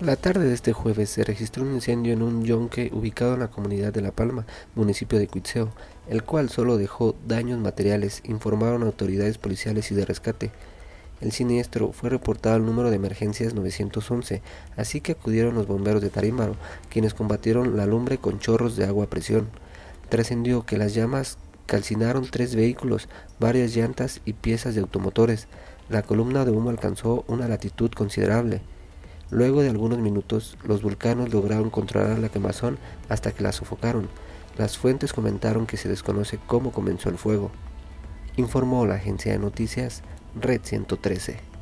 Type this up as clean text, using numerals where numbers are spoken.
La tarde de este jueves se registró un incendio en un yonque ubicado en la comunidad de La Palma, municipio de Cuitzeo, el cual solo dejó daños materiales, informaron autoridades policiales y de rescate. El siniestro fue reportado al número de emergencias 911, así que acudieron los bomberos de Tarímbaro, quienes combatieron la lumbre con chorros de agua a presión. Trascendió que las llamas calcinaron 3 vehículos, varias llantas y piezas de automotores. La columna de humo alcanzó una latitud considerable. Luego de algunos minutos, los vulcanos lograron controlar la quemazón hasta que la sofocaron. Las fuentes comentaron que se desconoce cómo comenzó el fuego, informó la agencia de noticias RED 113.